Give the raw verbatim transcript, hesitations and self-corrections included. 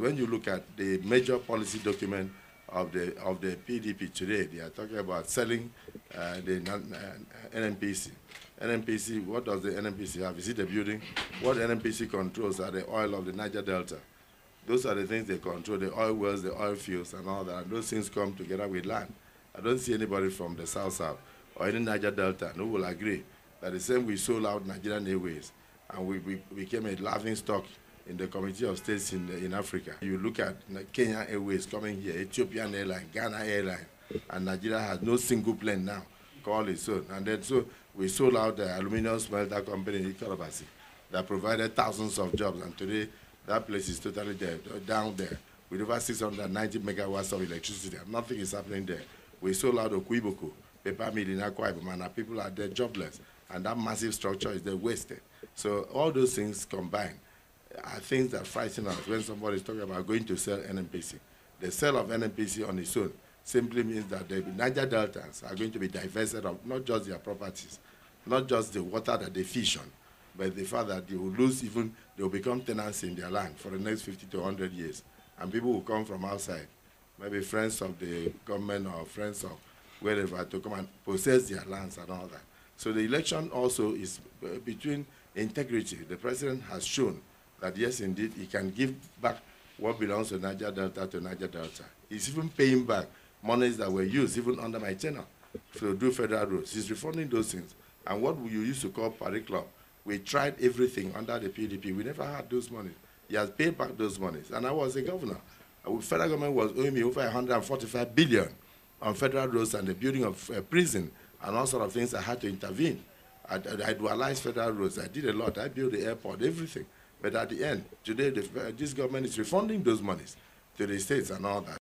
When you look at the major policy document of the of the P D P today, they are talking about selling uh, the N M P C. N M P C, what does the N M P C have? Is it a building? What N M P C controls are the oil of the Niger Delta. Those are the things they control, the oil wells, the oil fields, and all that. And those things come together with land. I don't see anybody from the South-South or any Niger Delta who will agree that the same we sold out Nigerian Airways and we, we became a laughing stock in the Committee of States in, the, in Africa. You look at Kenya Airways coming here, Ethiopian Airlines, Ghana Airlines, and Nigeria has no single plane now called its own. And then so we sold out the aluminum smelter company in Kalabasi that provided thousands of jobs. And today, that place is totally dead, down there with over six hundred ninety megawatts of electricity. Nothing is happening there. We sold out Okwiboko, paper mill in Akwa Ibom, and our people are there jobless. And that massive structure is there wasted. So all those things combined are things that frighten us when somebody is talking about going to sell N M P C. The sale of N M P C on its own simply means that the Niger Deltas are going to be divested of not just their properties, not just the water that they fish on, but the fact that they will lose even, they will become tenants in their land for the next fifty to one hundred years. And people will come from outside, maybe friends of the government or friends of wherever, to come and possess their lands and all that. So the election also is between integrity. The president has shown that yes, indeed, he can give back what belongs to Niger Delta to Niger Delta. He's even paying back monies that were used even under my tenure to do federal roads. He's refunding those things. And what we used to call Paris Club, we tried everything under the P D P. We never had those monies. He has paid back those monies. And I was a governor. The federal government was owing me over one hundred forty-five billion dollars on federal roads and the building of uh, prison and all sort of things. I had to intervene. I, I, I dualized federal roads. I did a lot. I built the airport, everything. But at the end, today, the, uh, this government is refunding those monies to the states and all that.